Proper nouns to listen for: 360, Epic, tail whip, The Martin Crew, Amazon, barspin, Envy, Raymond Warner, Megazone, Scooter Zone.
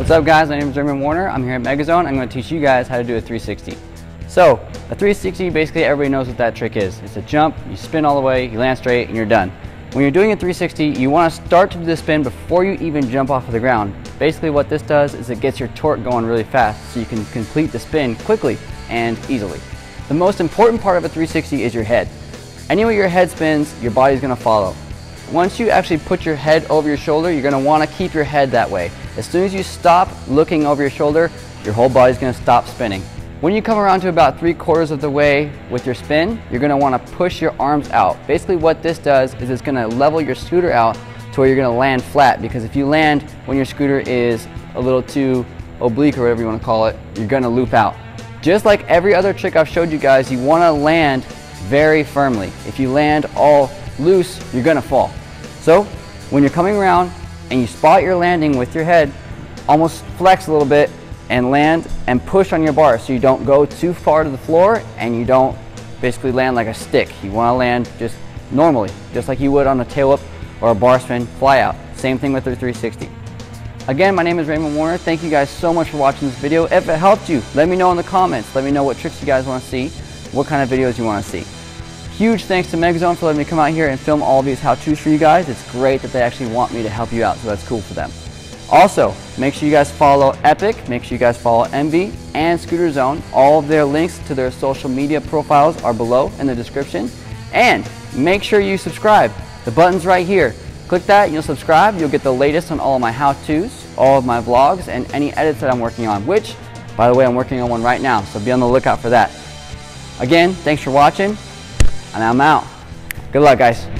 What's up guys, my name is Raymond Warner. I'm here at Megazone. I'm going to teach you guys how to do a 360. So a 360, basically everybody knows what that trick is. It's a jump, you spin all the way, you land straight, and you're done. When you're doing a 360, you want to start to do the spin before you even jump off of the ground. Basically what this does is it gets your torque going really fast so you can complete the spin quickly and easily. The most important part of a 360 is your head. Anyway your head spins, your body's going to follow. Once you actually put your head over your shoulder, you're going to want to keep your head that way. As soon as you stop looking over your shoulder, your whole body's going to stop spinning. When you come around to about 3/4 of the way with your spin, you're going to want to push your arms out. Basically what this does is it's going to level your scooter out to where you're going to land flat, because if you land when your scooter is a little too oblique or whatever you want to call it, you're going to loop out. Just like every other trick I've showed you guys, you want to land very firmly. If you land all loose, you're going to fall. So when you're coming around, and you spot your landing with your head, almost flex a little bit and land and push on your bar so you don't go too far to the floor and you don't basically land like a stick. You want to land just normally, just like you would on a tail whip or a bar spin fly out. Same thing with the 360. Again, my name is Raymond Warner. Thank you guys so much for watching this video. If it helped you, let me know in the comments. Let me know what tricks you guys want to see, what kind of videos you want to see. Huge thanks to Megazone for letting me come out here and film all of these how-tos for you guys. It's great that they actually want me to help you out, so that's cool for them. Also, make sure you guys follow Epic, make sure you guys follow Envy and Scooter Zone. All of their links to their social media profiles are below in the description. And make sure you subscribe. The button's right here. Click that and you'll subscribe. You'll get the latest on all of my how-tos, all of my vlogs, and any edits that I'm working on, which, by the way, I'm working on one right now, so be on the lookout for that. Again, thanks for watching. And I'm out. Good luck, guys.